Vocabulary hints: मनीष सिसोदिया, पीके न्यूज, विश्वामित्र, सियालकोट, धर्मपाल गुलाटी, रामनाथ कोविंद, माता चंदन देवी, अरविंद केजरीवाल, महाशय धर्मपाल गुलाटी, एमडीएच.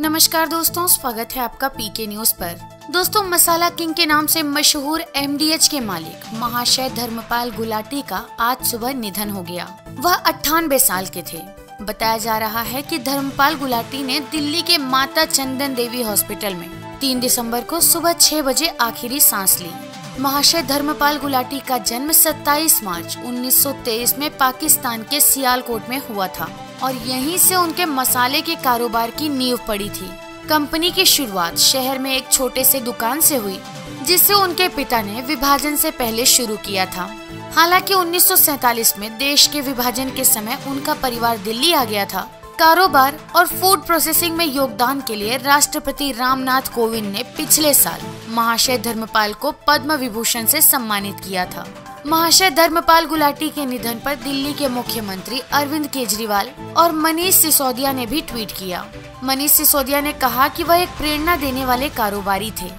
नमस्कार दोस्तों, स्वागत है आपका पीके न्यूज पर। दोस्तों, मसाला किंग के नाम से मशहूर एमडीएच के मालिक महाशय धर्मपाल गुलाटी का आज सुबह निधन हो गया। वह 98 साल के थे। बताया जा रहा है कि धर्मपाल गुलाटी ने दिल्ली के माता चंदन देवी हॉस्पिटल में 3 दिसंबर को सुबह 6 बजे आखिरी सांस ली। महाशय धर्मपाल गुलाटी का जन्म 27 मार्च 1923 में पाकिस्तान के सियालकोट में हुआ था और यहीं से उनके मसाले के कारोबार की नींव पड़ी थी। कंपनी की शुरुआत शहर में एक छोटे से दुकान से हुई, जिसे उनके पिता ने विभाजन से पहले शुरू किया था। हालांकि 1947 में देश के विभाजन के समय उनका परिवार दिल्ली आ गया था। कारोबार और फूड प्रोसेसिंग में योगदान के लिए राष्ट्रपति रामनाथ कोविंद ने पिछले साल महाशय धर्मपाल को पद्म विभूषण से सम्मानित किया था। महाशय धर्मपाल गुलाटी के निधन पर दिल्ली के मुख्यमंत्री अरविंद केजरीवाल और मनीष सिसोदिया ने भी ट्वीट किया। मनीष सिसोदिया ने कहा कि वह एक प्रेरणा देने वाले कारोबारी थे।